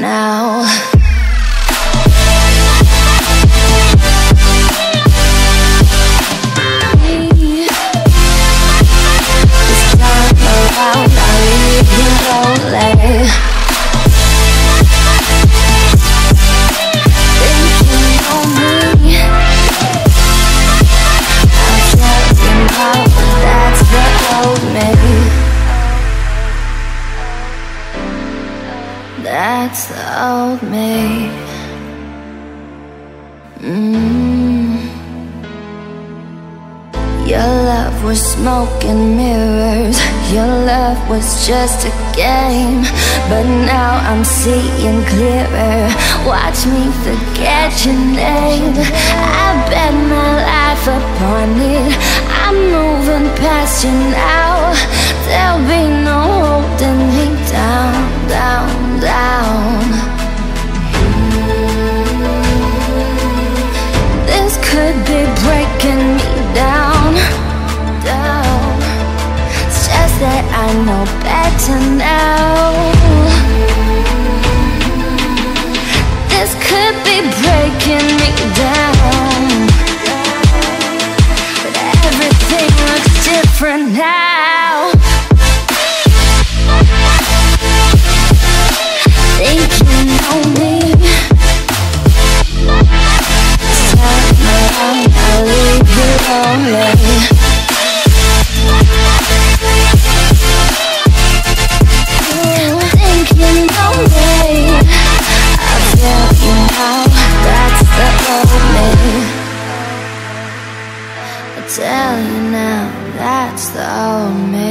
now. This time around, I leave you lonely. That's the old me. Your love was smoke and mirrors. Your love was just a game. But now I'm seeing clearer. Watch me forget your name. I bet my life upon it. I'm moving past you now. There'll be no holding me down, down, down. This could be breaking me down, down. It's just that I know better now. This could be breaking me down, but everything looks different now. Tell you now, that's the old me.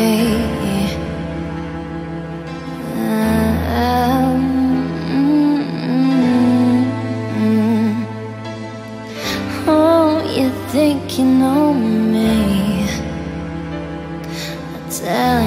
Oh, you think you know me. I tell you.